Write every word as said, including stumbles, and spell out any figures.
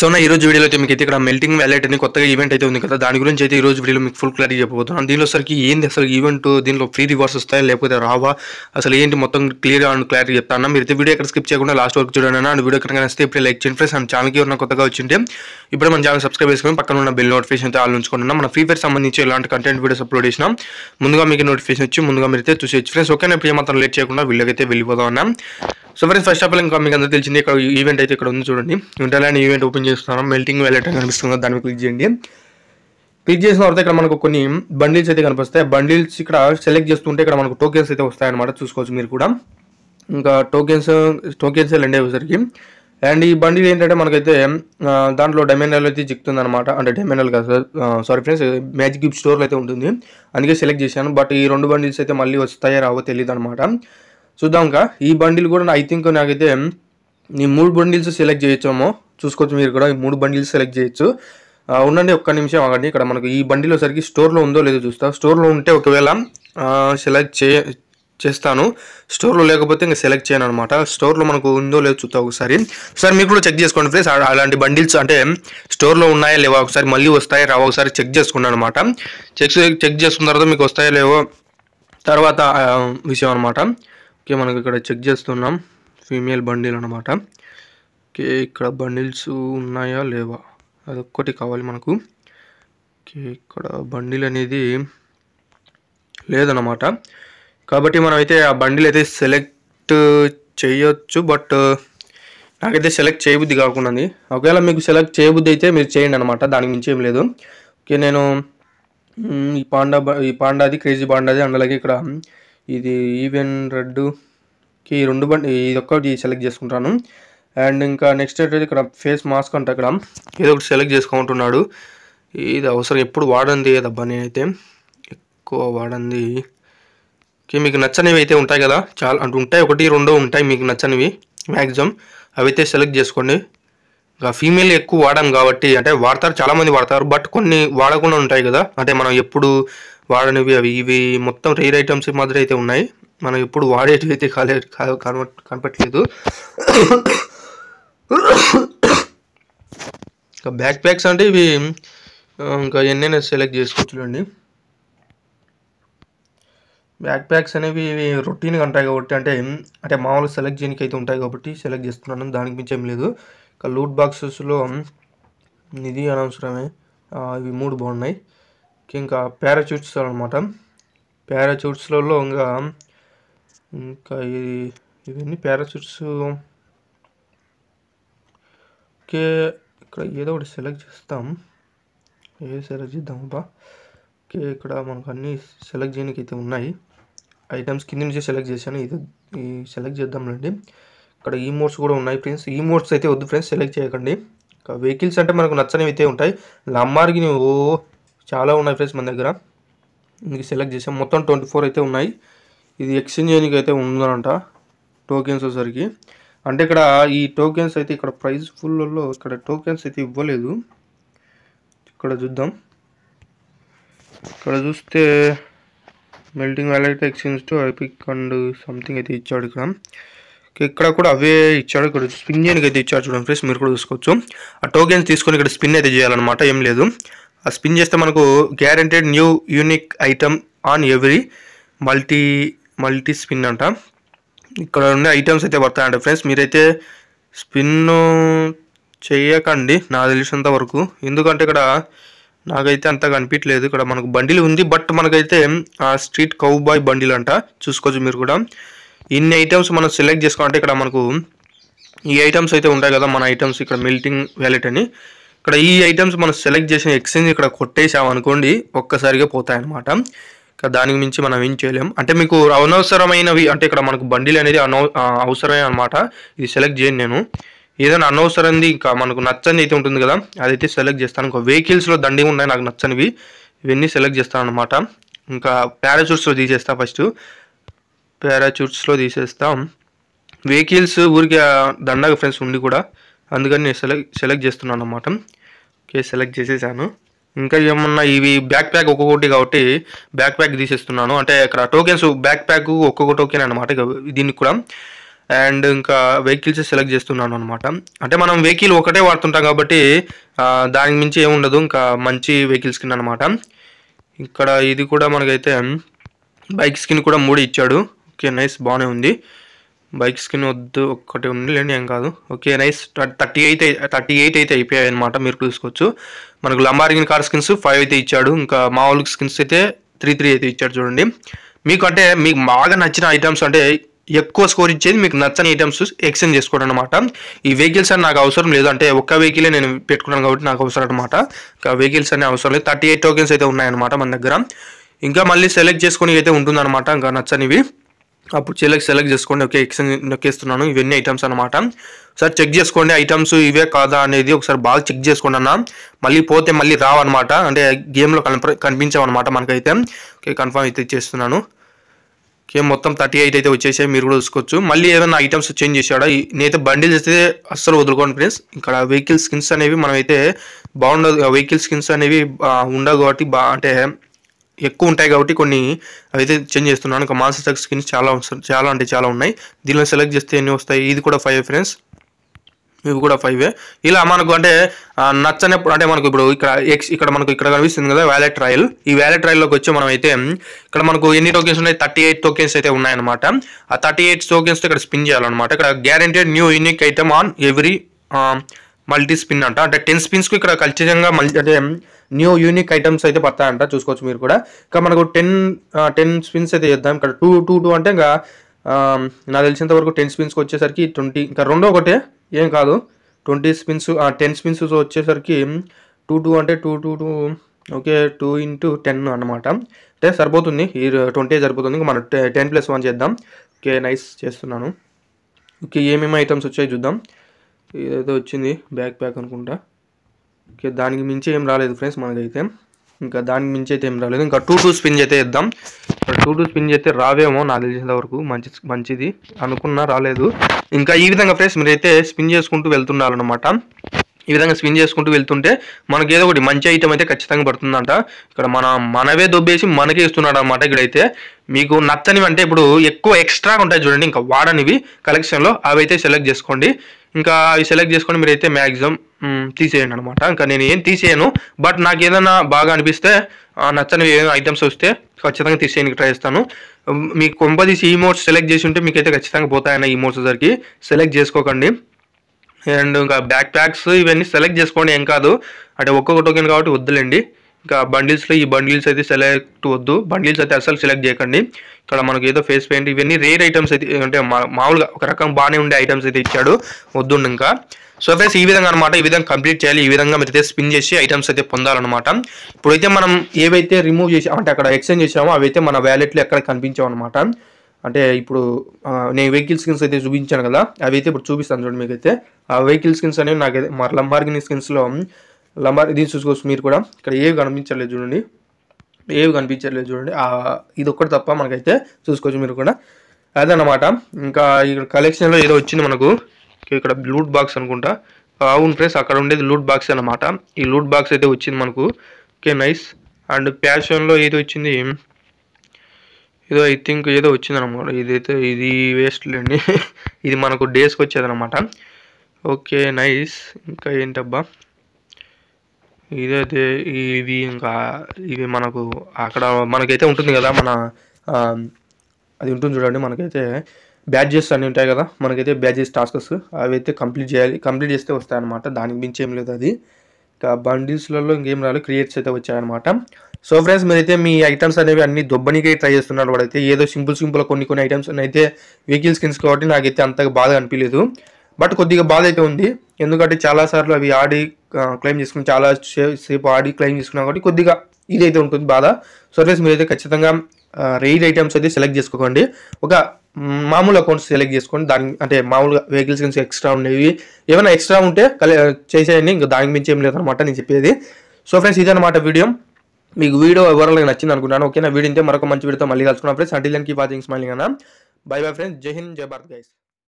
So నా ఈ రోజు వీడియోలో అయితే మీకు అయితే ఇక్కడ మెల్టింగ్ వాలెట్ అనే కొత్తగా ఈవెంట్ అయితే ఉంది కదా, దాని గురించి అయితే ఈ రోజు వీడియోలో మీకు ఫుల్ క్లారిటీ చెప్పబోతున్నాను. దీనిలో సరికి ఏంది అసలు ఈవెంట్, దీనిలో ఫ్రీ రివార్డ్స్ వస్తాయా లేకపోతే రావా, అసలు ఏంటి మొత్తం క్లియర్ అండ్ క్లారిటీ చెప్తాను. మీరు అయితే వీడియో ఇక్కడ స్కిప్ చేయకుండా లాస్ట్ వరకు చూడండి. అండ్ వీడియో కనుక నచ్చితే ఇప్పుడే లైక్ చేయండి ఫ్రెండ్స్. అండ్ ఛానల్కి ఉన్న కొత్తగా వచ్చింటే ఇప్పుడు మన ఛానల్ సబ్స్క్రైబ్ చేసుకుని పక్కన ఉన్న బెల్ నోటిఫికేషన్ అయితే ఆల్ ఉంచుకుంటున్నాం. మన ఫ్రీ ఫైర్ సంబంధించి ఎలాంటి కంటెంట్ వీడియోస్ అప్లోడ్ చేసినా ముందుగా మీకు నోటిఫికేషన్ వచ్చి ముందుగా మీరు అయితే చూసేయచ్చు ఫ్రెండ్స్. ఓకే, ఇప్పుడు ఏమాత్రం లేట్ చేయకుండా వీళ్ళకైతే వెళ్ళిపోదాం అన్నాం. So friends first of all ఇంకా మీకు అందరూ తెలిసింది ఇక్కడ ఈవెంట్ అయితే ఇక్కడ ఉంది చూడండి, వింటర్లాండ్ ఈవెంట్ ఓపెన్ చేస్తున్నాం. మెల్టింగ్ వాలెట్ అని కనిపిస్తుంది, దాన్ని క్లిక్ చేయండి. క్లిక్ చేసిన తర్వాత ఇక్కడ మనకు కొన్ని బండిల్స్ అయితే కనిపిస్తాయి. బండిల్స్ ఇక్కడ సెలెక్ట్ చేస్తుంటే ఇక్కడ మనకు టోకెన్స్ అయితే వస్తాయన్నమాట, చూసుకోవచ్చు మీరు కూడా. ఇంకా టోకెన్స్ టోకెన్స్ ల్యాండ్ అయ్యేసరికి అండ్ ఈ బండిల్ ఏంటంటే మనకైతే దాంట్లో డైమెనల్ అయితే చిక్కుతుంది అనమాట. అంటే డైమెనల్ కాదు సారీ ఫ్రెండ్స్, మ్యాజిక్ గిఫ్ట్ స్టోర్లో అయితే ఉంటుంది, అందుకే సెలెక్ట్ చేశాను. బట్ ఈ రెండు బండిల్స్ అయితే మళ్ళీ వస్తాయో రావో తెలియదు అనమాట, చూద్దాం. ఇంకా ఈ బండిల్ కూడా ఐ థింక్ నాకైతే ఈ మూడు బండిల్స్ సెలెక్ట్ చేయొచ్చామో, చూసుకోవచ్చు మీరు కూడా. ఈ మూడు బండిల్స్ సెలెక్ట్ చేయొచ్చు. ఉండండి ఒక్క నిమిషం ఆగండి, ఇక్కడ మనకు ఈ బండిల్ ఒకసారికి స్టోర్లో ఉందో లేదో చూస్తా. స్టోర్లో ఉంటే ఒకవేళ సెలెక్ట్ చే చేస్తాను స్టోర్లో లేకపోతే ఇంకా సెలెక్ట్ చేయను అనమాట. స్టోర్లో మనకు ఉందో లేదో చూస్తా ఒకసారి. ఒకసారి మీరు కూడా చెక్ చేసుకోండి ఫ్రెండ్స్, అలాంటి బండిల్స్ అంటే స్టోర్లో ఉన్నాయా లేవో, ఒకసారి మళ్ళీ వస్తాయో రావో ఒకసారి చెక్ చేసుకున్నాను అనమాట. చెక్ చెక్ చేసుకున్న తర్వాత మీకు వస్తాయో లేవో తర్వాత విషయం అనమాట. ఓకే, మనకు ఇక్కడ చెక్ చేస్తున్నాం ఫీమేల్ బండిల్ అనమాట. ఓకే, ఇక్కడ బండిల్స్ ఉన్నాయా లేవా అదొక్కటి కావాలి మనకు. ఓకే, ఇక్కడ బండిల్ అనేది లేదన్నమాట, కాబట్టి మనమైతే ఆ బండిల్ అయితే సెలెక్ట్ చేయొచ్చు. బట్ నాకైతే సెలెక్ట్ చేయబుద్ధి కాకుండా, ఒకవేళ మీకు సెలెక్ట్ చేయబుద్ధి అయితే మీరు చేయండి అనమాట, దానికి మించి ఏం లేదు. ఓకే, నేను ఈ పాండా ఈ పాండాది క్రేజీ పాండాది అండ్ అలాగే ఇక్కడ ఇది ఈవెన్ రెడ్కి ఈ రెండు బండి ఇదొక్కటి సెలెక్ట్ చేసుకుంటాను. అండ్ ఇంకా నెక్స్ట్ అయితే ఇక్కడ ఫేస్ మాస్క్ అంటే అక్కడ ఏదో ఒకటి సెలెక్ట్ చేసుకుంటున్నాడు. ఇది అవసరం ఎప్పుడు వాడంది ఏదబ్బా, నేనైతే ఎక్కువ వాడంది. ఓకే, మీకు నచ్చనివి అయితే ఉంటాయి కదా, చాలా అంటే ఉంటాయి, ఒకటి రెండో ఉంటాయి మీకు నచ్చనివి మ్యాక్సిమం, అవైతే సెలెక్ట్ చేసుకోండి. ఇంకా ఫీమేల్ ఎక్కువ వాడడం కాబట్టి, అంటే వాడతారు చాలామంది వాడతారు, బట్ కొన్ని వాడకుండా ఉంటాయి కదా, అంటే మనం ఎప్పుడు వాడనివి అవి ఇవి మొత్తం రేర్ ఐటమ్స్ మాదిరి అయితే ఉన్నాయి, మనం ఎప్పుడు వాడేటివి అయితే కాలే కనపట్లేదు. ఇంకా బ్యాక్ ప్యాక్స్ అంటే ఇవి ఇంకా ఎన్నైనా సెలెక్ట్ చేసుకోవచ్చు అండి. బ్యాక్ ప్యాక్స్ అనేవి ఇవి రొటీన్గా ఉంటాయి కాబట్టి, అంటే అంటే మామూలు సెలెక్ట్ చేయడానికి అయితే ఉంటాయి కాబట్టి సెలెక్ట్ చేస్తున్నాను, దానికి మించి ఏం లేదు. ఇంకా లూట్ బాక్సెస్లో ఇది అనవసరమే, ఇవి మూడు బాగున్నాయి. ఇంకా పారాచూట్స్ అనమాట, పారాచూట్స్లలో ఇంకా ఇంకా ఇది ఇవన్నీ పారాచూట్స్. ఓకే, ఇక్కడ ఏదో ఒకటి సెలెక్ట్ చేస్తాం, ఏది సెలెక్ట్ చేద్దామబ్బా. ఓకే, ఇక్కడ మనకు అన్నీ సెలెక్ట్ చేయడానికి అయితే ఉన్నాయి ఐటమ్స్, కింద నుంచి సెలెక్ట్ చేశాను, ఇది సెలెక్ట్ చేద్దాంలేండి. ఇక్కడ ఈ మోడ్స్ కూడా ఉన్నాయి ఫ్రెండ్స్, ఈ మోడ్స్ అయితే వద్దు ఫ్రెండ్స్, సెలెక్ట్ చేయకండి. ఇంకా వెహికల్స్ అంటే మనకు నచ్చనివి అయితే ఉంటాయి, లమ్మార్కి ఓ చాలా ఉన్నాయి ఫ్రెండ్స్ మన దగ్గర, ఇందుకు సెలెక్ట్ చేసాం. మొత్తం ట్వంటీ ఫోర్ అయితే ఉన్నాయి. ఇది ఎక్స్చేంజ్ చేయడానికి అయితే ఉందనంట టోకెన్స్ వచ్చేసరికి. అంటే ఇక్కడ ఈ టోకెన్స్ అయితే ఇక్కడ ప్రైజ్ ఫుల్లో ఇక్కడ టోకెన్స్ అయితే ఇవ్వలేదు, ఇక్కడ చూద్దాం. ఇక్కడ చూస్తే melting wallet exchange to epic and something అయితే ఇచ్చాడు ఇక్కడ. ఇక్కడ కూడా అవే ఇచ్చాడు, ఇక్కడ స్పిన్ చేయడానికి అయితే ఇచ్చాడు చూడండి ఫ్రెండ్స్, మీరు కూడా చూసుకోవచ్చు. ఆ టోకెన్స్ తీసుకొని ఇక్కడ స్పిన్ అయితే చేయాలన్నమాట, ఏం లేదు. ఆ స్పిన్ చేస్తే మనకు guaranteed new unique item on every multi multi spin అంట, ఇక్కడ ఉండే ఐటమ్స్ అయితే పడతాయంట ఫ్రెండ్స్. మీరైతే స్పిన్ చేయకండి నా తెలిసినంత వరకు, ఎందుకంటే ఇక్కడ నాకైతే అంత కనిపించలేదు. ఇక్కడ మనకు బండిల్ ఉంది, బట్ మనకైతే ఆ స్ట్రీట్ కౌ బాయ్ బండిల్ అంట, చూసుకోవచ్చు మీరు కూడా. ఇన్ని ఐటమ్స్ మనం సెలెక్ట్ చేసుకోవాలంటే ఇక్కడ మనకు ఈ ఐటమ్స్ అయితే ఉంటాయి కదా, మన ఐటమ్స్ ఇక్కడ మెల్టింగ్ వాలెట్ అని, ఇక్కడ ఈ ఐటమ్స్ మనం సెలెక్ట్ చేసిన ఎక్స్చేంజ్ ఇక్కడ కొట్టేసాం అనుకోండి ఒక్కసారిగా పోతాయన్నమాట. ఇంకా దానికి మించి మనం ఏం చేయలేం. అంటే మీకు అనవసరమైనవి అంటే ఇక్కడ మనకు బండిల్ అనేది అనవ అవసరమే అనమాట, ఇది సెలెక్ట్ చేయను నేను. ఏదైనా అనవసరంది ఇంకా మనకు నచ్చని అయితే ఉంటుంది కదా, అదైతే సెలెక్ట్ చేస్తాను. ఇంకా వెహికల్స్లో దండి ఉన్నాయి నాకు నచ్చనివి, ఇవన్నీ సెలెక్ట్ చేస్తాను అనమాట. ఇంకా పారాచూట్స్లో తీసేస్తా ఫస్ట్, పారాచూట్స్లో తీసేస్తాం. వెహికల్స్ ఊరికే దండగా ఫ్రెండ్స్ ఉండి కూడా, అందుకని నేను సెలెక్ట్ సెలెక్ట్ చేస్తున్నాను అనమాట. ఓకే, సెలెక్ట్ చేసేసాను. ఇంకా ఏమన్నా ఇవి బ్యాక్ ప్యాక్ ఒక్కొక్కటి కాబట్టి బ్యాక్ ప్యాక్ తీసేస్తున్నాను, అంటే ఇక్కడ టోకెన్స్ బ్యాక్ ప్యాక్ ఒక్కొక్క టోకెన్ అనమాట దీనికి కూడా. and inka vehicles select chestunnanu anamata ante manam vehicle okate vaartuntam kabatti daniki minchi em undadu inka manchi vehicles kin anamata ikkada idi kuda manakaithe bike skin kuda mood ichchadu okay nice baane undi bike skin oddu okate undi leni em kaadu okay nice thirty-eight thirty-eight aithe ipa anamata meer chusukochu manaku Lamborghini car skins five aithe ichchadu inka maavul skins aithe three three aithe ichchadu chudandi meeku ante meeku baaga nachina items ante ఎక్కువ score ఇచ్చేది మీకు నచ్చని items exchange చేసుకోవడం అనమాట ఈ vehicles అని నాకు అవసరం లేదు అంటే ఒక్క వెహికలే నేను పెట్టుకున్నాను కాబట్టి నాకు అవసరం అనమాట ఇంకా వెహికల్స్ అనే అవసరం లేదు థర్టీ ఎయిట్ టోకెన్స్ అయితే ఉన్నాయన్నమాట మన దగ్గర ఇంకా మళ్ళీ సెలెక్ట్ చేసుకుని అయితే ఉంటుందన్నమాట ఇంకా నచ్చనివి అప్పుడు సెలెక్ట్ సెలెక్ట్ చేసుకోండి ఓకే ఎక్స్చేంజ్ నొక్కేస్తున్నాను ఇవన్నీ ఐటమ్స్ అనమాట ఒకసారి చెక్ చేసుకోండి ఐటమ్స్ ఇవే కాదా అనేది ఒకసారి బాగా చెక్ చేసుకోండి అన్న మళ్ళీ పోతే మళ్ళీ రావన్నమాట అంటే గేమ్లో కనిపించవన్నమాట మనకైతే ఓకే కన్ఫర్మ్ అయితే చేస్తున్నాను ఓకే మొత్తం థర్టీ ఎయిట్ అయితే వచ్చేసాయి మీరు కూడా చూసుకోవచ్చు మళ్ళీ ఏదైనా ఐటమ్స్ చేంజ్ చేశాడా నేనైతే బండిల్స్ అయితే అస్సలు వదులుకోండి ఫ్రెండ్స్ ఇక్కడ వెహికల్ స్కిన్స్ అనేవి మనమైతే బాగుండదు వెహికల్ స్కిన్స్ అనేవి ఉండవు కాబట్టి బా అంటే ఎక్కువ ఉంటాయి కాబట్టి కొన్ని అవైతే చేంజ్ చేస్తున్నాను ఇంకా మాన్సర్ టెక్ స్కిన్స్ చాలా చాలా అంటే చాలా ఉన్నాయి దీనిలో సెలెక్ట్ చేస్తే ఎన్ని వస్తాయి ఇది కూడా ఫైవ్ ఫ్రెండ్స్ ఇవి కూడా ఫైవే ఇలా మనకు అంటే నచ్చనప్పుడు అంటే మనకు ఇప్పుడు ఇక్కడ ఎక్స్ ఇక్కడ మనకు ఇక్కడ కనిపిస్తుంది కదా వ్యాలెట్ ట్రయల్ ఈ వ్యాలెట్ ట్రయల్లోకి వచ్చి మనం అయితే ఇక్కడ మనకు ఎన్ని టోకెన్స్ ఉన్నాయి థర్టీ ఎయిట్ టోకెన్స్ అయితే ఉన్నాయన్నమాట ఆ థర్టీ ఎయిట్ టోకెన్స్తో ఇక్కడ స్పిన్ చేయాలన్నమాట ఇక్కడ guaranteed new unique item on every multi spin అంట అంటే టెన్ స్పిన్స్కి ఇక్కడ ఖచ్చితంగా మల్టీ అంటే న్యూ యూనిక్ ఐటమ్స్ అయితే పడతాయంట చూసుకోవచ్చు మీరు కూడా ఇంకా మనకు టెన్ టెన్ స్పిన్స్ అయితే చేద్దాం ఇక్కడ టూ టూ టూ అంటే ఇంకా నాకు తెలిసినంత వరకు టెన్ స్పిన్స్కి వచ్చేసరికి ట్వంటీ ఇంకా రెండో ఒకటే ఏం కాదు ట్వంటీ స్పిన్స్ టెన్ స్పిన్స్ వచ్చేసరికి టూ టూ అంటే two two two okay two into ten అనమాట అంటే సరిపోతుంది ఈ ట్వంటీ సరిపోతుంది ఇంకా మనం టెన్ ప్లస్ వన్ చేద్దాం ఓకే నైస్ చేస్తున్నాను ఓకే ఏమేమి ఐటమ్స్ వచ్చాయి చూద్దాం ఏదైతే వచ్చింది బ్యాక్ ప్యాక్ అనుకుంటా ఓకే దానికి మించి ఏం రాలేదు ఫ్రెండ్స్ మనకైతే ఇంకా దానికి మించి అయితే ఏం రాలేదు ఇంకా టూ టూ స్పిన్ అయితే చేద్దాం టూ టూ స్పిన్ అయితే రావేమో నాకు తెలిసినంత వరకు మంచి మంచిది అనుకున్నా రాలేదు ఇంకా ఈ విధంగా ఫ్రెండ్స్ మీరైతే స్పిన్ చేసుకుంటూ వెళ్తున్నారనమాట ఈ విధంగా స్పిన్ చేసుకుంటూ వెళ్తుంటే మనకి ఏదో ఒకటి మంచి ఐటమ్ అయితే ఖచ్చితంగా పడుతుందంట ఇక్కడ మన మనవే దొబ్బేసి మనకే ఇస్తున్నాడు అనమాట ఇక్కడైతే మీకు నచ్చనివి అంటే ఇప్పుడు ఎక్కువ ఎక్స్ట్రాగా ఉంటాయి చూడండి ఇంకా వాడనివి కలెక్షన్లో అవి అయితే సెలెక్ట్ చేసుకోండి ఇంకా అవి సెలెక్ట్ చేసుకొని మీరైతే మ్యాక్సిమం తీసేయండి అనమాట ఇంకా నేను ఏం తీసేయను బట్ నాకు ఏదైనా బాగా అనిపిస్తే నచ్చనివి ఏదైనా ఐటమ్స్ వస్తే ఖచ్చితంగా తీసేయడానికి ట్రై చేస్తాను మీకు కొంపదీసి ఈమోట్స్ సెలెక్ట్ చేసి ఉంటే మీకైతే ఖచ్చితంగా పోతాయన్న ఈమోట్స్ దగ్గరికి సెలెక్ట్ చేసుకోకండి అండ్ ఇంకా బ్యాక్ ప్యాక్స్ ఇవన్నీ సెలెక్ట్ చేసుకోండి ఏం కాదు అంటే ఒక్కొక్క టోకెన్ కాబట్టి వద్దులేండి ఇంకా బండిల్స్లో ఈ బండిల్స్ అయితే సెలెక్ట్ వద్దు బండిల్స్ అయితే అసలు సెలెక్ట్ చేయకండి ఇక్కడ మనకు ఏదో ఫేస్ పెయింట్ ఇవన్నీ రేర్ ఐటమ్స్ అయితే అంటే మామూలుగా ఒక రకం బాగానే ఉండే ఐటమ్స్ అయితే ఇచ్చాడు వద్దు ఇంకా సో ఫ్రెండ్స్ ఈ విధంగా అనమాట ఈ విధంగా కంప్లీట్ చేయాలి ఈ విధంగా మీరైతే స్పిన్ చేసి ఐటమ్స్ అయితే పొందాలన్నమాట ఇప్పుడైతే మనం ఏవైతే రిమూవ్ చేసాము అంటే అక్కడ ఎక్స్చేంజ్ చేసామో అవైతే మన వ్యాలెట్లో ఎక్కడ కనిపించాం అనమాట అంటే ఇప్పుడు నేను వెహికల్ స్కిన్స్ అయితే చూపించాను కదా అవి అయితే ఇప్పుడు చూపిస్తాను చూడండి మీకైతే ఆ వెహికల్ స్కిన్స్ అనేవి నాకైతే మా లంబార్గిని స్కిన్స్లో లంబార్ ఇది చూసుకోవచ్చు మీరు కూడా ఇక్కడ ఏవి కనిపించలేదు చూడండి ఏవి కనిపించలేదు చూడండి ఇది ఒక్కటి తప్ప మనకైతే చూసుకోవచ్చు మీరు కూడా అదనమాట ఇంకా ఇక్కడ కలెక్షన్లో ఏదో వచ్చింది మనకు ఇక్కడ లూట్ బాక్స్ అనుకుంటా అవును ఫ్రెండ్స్ అక్కడ ఉండేది లూట్ బాక్స్ అనమాట ఈ లూట్ బాక్స్ అయితే వచ్చింది మనకు ఓకే నైస్ అండ్ ప్యాషన్లో ఏదో వచ్చింది ఏదో ఐ థింక్ ఏదో వచ్చిందనమాట ఇదైతే ఇది వేస్ట్ లేండి ఇది మనకు డేస్కి వచ్చేదనమాట ఓకే నైస్ ఇంకా ఏంటబ్బా ఇదైతే ఇవి ఇంకా ఇవి మనకు అక్కడ మనకైతే ఉంటుంది కదా మన అది ఉంటుంది చూడండి మనకైతే బ్యాడ్జెస్ అన్నీ ఉంటాయి కదా మనకైతే బ్యాడ్జెస్ టాస్క్స్ అవి అయితే కంప్లీట్ చేయాలి కంప్లీట్ చేస్తే వస్తాయన్నమాట దానికి మించి ఏం లేదు అది ఇంకా బండిల్స్లలో ఇంకేం రాలేదు క్రియేట్స్ అయితే వచ్చాయన్నమాట సో ఫ్రెండ్స్ మీరైతే మీ ఐటమ్స్ అనేవి అన్ని దొబ్బనికే ట్రై చేస్తున్నారు వాడైతే ఏదో సింపుల్ సింపుల్ కొన్ని కొన్ని ఐటమ్స్ అయితే వెహికల్ స్కిన్స్ కాబట్టి నాకైతే అంతగా బాధ అనిపించలేదు బట్ కొద్దిగా బాధ అయితే ఉంది ఎందుకంటే చాలాసార్లు అవి ఆడి క్లెయిమ్ చేసుకుని చాలా సేపు ఆడి క్లెయిమ్ చేసుకున్నాం కాబట్టి కొద్దిగా ఇదైతే ఉంటుంది బాధ సో ఫ్రెండ్స్ మీరైతే ఖచ్చితంగా రేర్ ఐటమ్స్ అయితే సెలెక్ట్ చేసుకోకండి ఒక మామూలు అకౌంట్స్ సెలెక్ట్ చేసుకోండి దానికి అంటే మామూలుగా వెహికల్స్ గురించి ఎక్స్ట్రా ఉండేవి ఏమైనా ఎక్స్ట్రా ఉంటే కలె చేసేయండి ఇంకా దానికి మించి ఏం లేదనమాట నేను చెప్పేది సో ఫ్రెండ్స్ ఇదనమాట వీడియో మీకు వీడియో ఎవరైనా నచ్చింది అనుకుంటున్నాను ఓకేనా వీడియో మరొక మంచి వీడియోతో మళ్ళీ కలుసుకున్నాం friends until then keep watching smiling అన్న బై బై ఫ్రెండ్స్ జై హింద్ జై భారత్ గైస్.